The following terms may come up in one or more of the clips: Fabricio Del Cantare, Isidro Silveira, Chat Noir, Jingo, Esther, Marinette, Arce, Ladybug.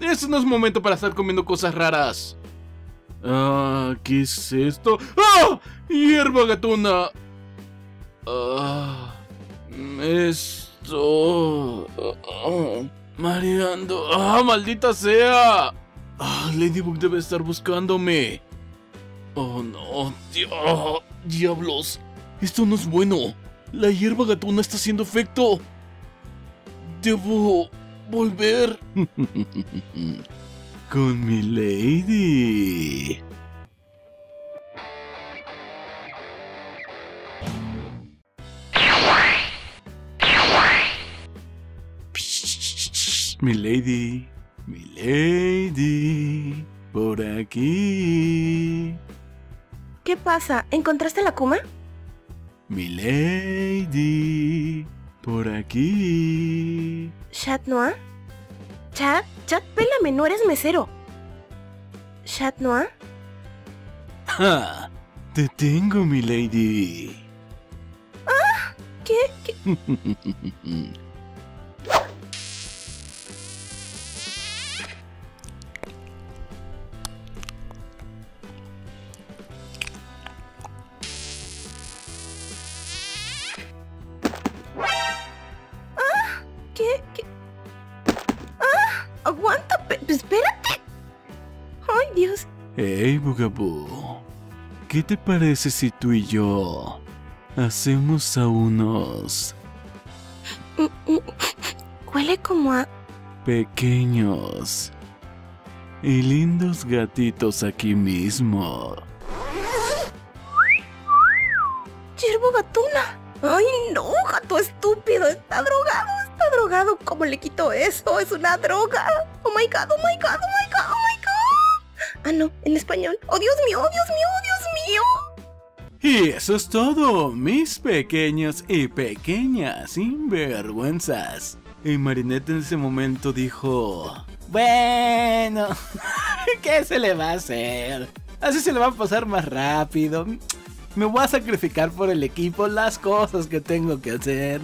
Ese no es momento para estar comiendo cosas raras. ¿Qué es esto? ¡Ah! ¡Hierba gatuna! Esto... mareando... ¡Ah, maldita sea! Ladybug debe estar buscándome. Oh, no, Dios. Diablos. Esto no es bueno. La hierba gatuna está haciendo efecto. Debo... volver. Con mi lady. Mi lady, por aquí. ¿Qué pasa? ¿Encontraste la Kuma? Mi lady, por aquí. ¿Chat Noir? Chat, pélame, no eres mesero. ¿Chat Noir? ¡Ja! Te tengo, mi lady. ¡Ah! ¿Qué? Hey, Bugaboo, ¿qué te parece si tú y yo hacemos a unos... huele como a... pequeños y lindos gatitos aquí mismo? ¡Hierba gatuna! ¡Ay, no, gato estúpido! Está drogado! ¿Cómo le quito eso? ¡Es una droga! ¡Oh, my God, oh, my God, oh, my God, oh, my God! Ah, no, en español. ¡Oh, Dios mío! ¡Oh, Dios mío! ¡Oh, Dios mío! Y eso es todo, mis pequeños y pequeñas sinvergüenzas. Y Marinette en ese momento dijo... bueno... ¿qué se le va a hacer? Así se le va a pasar más rápido. Me voy a sacrificar por el equipo las cosas que tengo que hacer.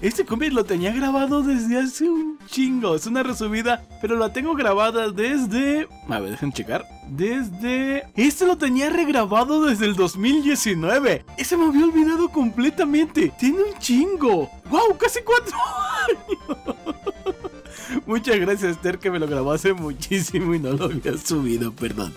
Este cómic lo tenía grabado desde hace un chingo. Es una resubida, pero la tengo grabada desde... a ver, dejen checar. Desde... este lo tenía regrabado desde el 2019. Ese me había olvidado completamente. Tiene un chingo. ¡Wow! ¡Casi 4 años! Muchas gracias, Esther, que me lo grabó hace muchísimo y no lo había subido, perdón.